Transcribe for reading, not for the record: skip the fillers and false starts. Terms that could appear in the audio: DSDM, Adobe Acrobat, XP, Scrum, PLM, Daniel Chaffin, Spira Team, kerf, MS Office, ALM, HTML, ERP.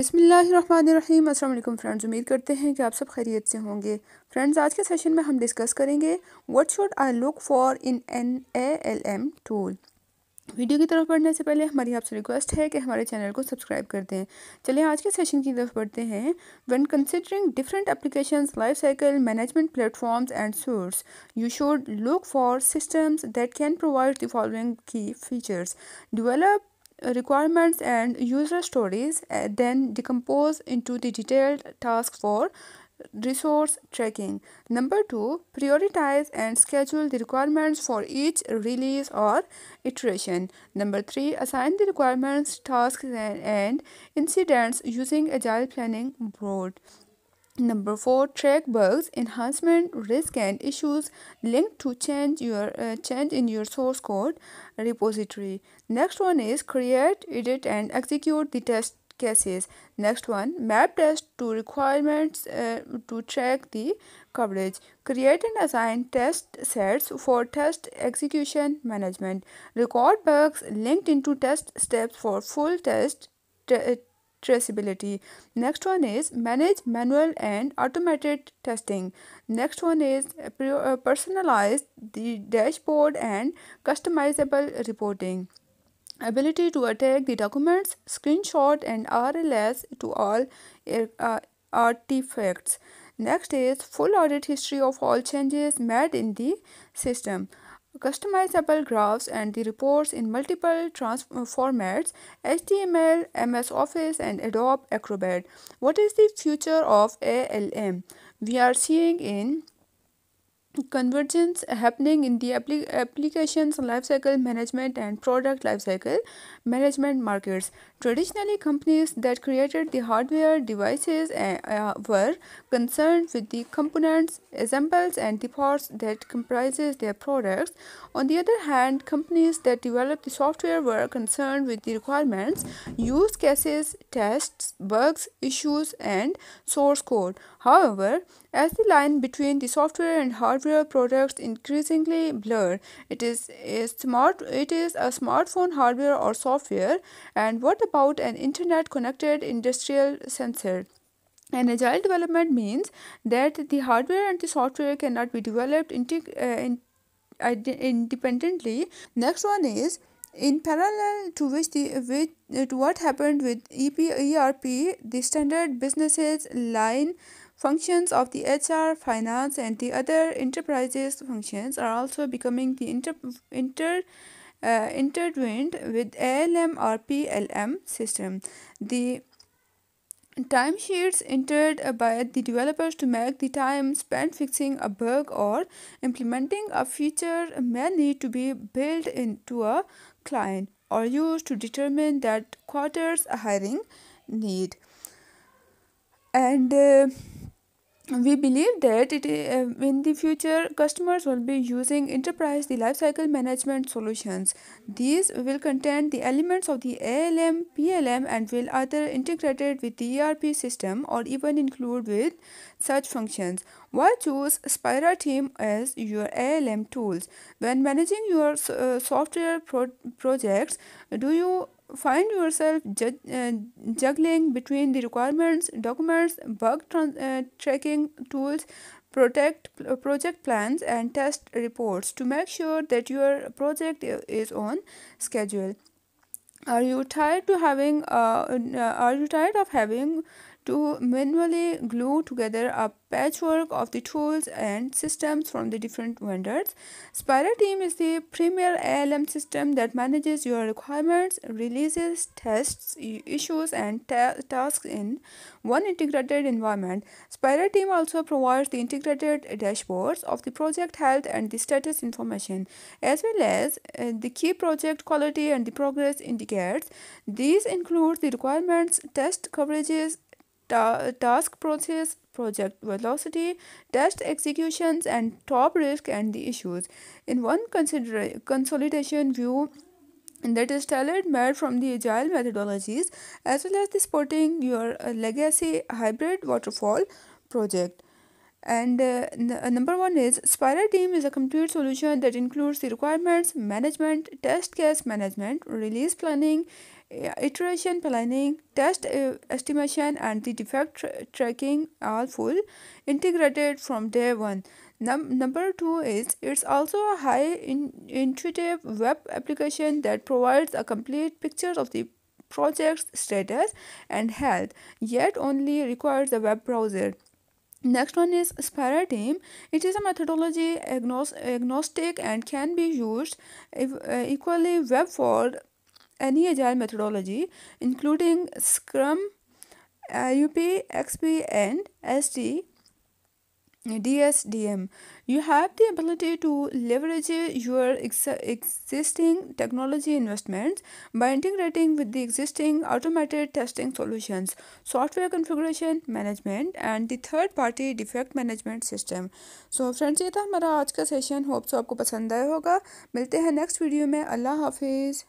बिस्मिल्लाहिर्रहमानिर्रहीम अस्सलाम वालेकुम फ्रेंड्स, उम्मीद करते हैं कि आप सब खैरियत से होंगे। फ्रेंड्स, आज के सेशन में हम डिस्कस करेंगे what should I look for in an ALM tool. Video की तरफ बढ़ने से पहले हमारी आपसे रिक्वेस्ट है कि हमारे चैनल को सब्सक्राइब करते हैं। चलिए आज के सेशन की तरफ बढ़ते हैं। When considering different applications, life cycle management platforms and source, you should look for systems that can provide the following key features: develop requirements and user stories, then decompose into the detailed tasks for resource tracking. Number 2, prioritize and schedule the requirements for each release or iteration. Number 3, assign the requirements, tasks and incidents using agile planning board. Number 4, track bugs, enhancement, risk and issues linked to change in your source code repository. Next one is create, edit and execute the test cases. Next one, map test to requirements to track the coverage. Create and assign test sets for test execution management. Record bugs linked into test steps for full test traceability. Next one is manage manual and automated testing. Next one is personalize the dashboard and customizable reporting. Ability to attack the documents, screenshot and RLS to all artifacts. Next is full audit history of all changes made in the system. Customizable graphs and the reports in multiple formats, HTML, MS Office and Adobe Acrobat. What is the future of ALM? We are seeing in convergence happening in the applications lifecycle management and product lifecycle management markets. Traditionally, companies that created the hardware devices were concerned with the components, assembles and the parts that comprises their products. On the other hand, companies that developed the software were concerned with the requirements, use cases, tests, bugs, issues and source code. However, as the line between the software and hardware products increasingly blur, it is a smartphone hardware or software, and what about an internet connected industrial sensor? And agile development means that the hardware and the software cannot be developed independently. Next one is in parallel to what happened with ERP, the standard businesses line functions of the HR, finance and the other enterprises functions are also becoming the intertwined with ALM or PLM system. The timesheets entered by the developers to make the time spent fixing a bug or implementing a feature may need to be built into a client or used to determine that quarter's hiring need. And we believe that in the future, customers will be using enterprise the lifecycle management solutions. These will contain the elements of the ALM, PLM and will either integrated with the ERP system or even include with such functions. Why choose Spira Team as your ALM tools? When managing your software projects, do you find yourself juggling between the requirements, documents, bug tracking tools, project plans and test reports to make sure that your project is on schedule? Are you tired of having to manually glue together a patchwork of the tools and systems from the different vendors? Spira Team is the premier ALM system that manages your requirements, releases, tests, issues and tasks in one integrated environment. Spira Team also provides the integrated dashboards of the project health and the status information, as well as the key project quality and the progress indicators. These include the requirements, test coverages, task process, project velocity, test executions and top risk and the issues in one consolidation view that is tailor-made from the agile methodologies, as well as the supporting your legacy hybrid waterfall project. And number one is Spira Team is a complete solution that includes the requirements management, test case management, release planning, iteration planning, test estimation, and the defect tracking are full integrated from day one. Number two is it's also a high intuitive web application that provides a complete picture of the project's status and health, yet only requires a web browser. Next one is Spira Team. It is a methodology agnostic and can be used equally web for any agile methodology, including Scrum, ERP, XP, and DSDM. You have the ability to leverage your existing technology investments by integrating with the existing automated testing solutions, software configuration management, and the third-party defect management system. So friends, ये था हमारा आज का session. Hope so आपको पसंद आया होगा. मिलते हैं नेक्स्ट वीडियो में. अल्लाह हाफिज.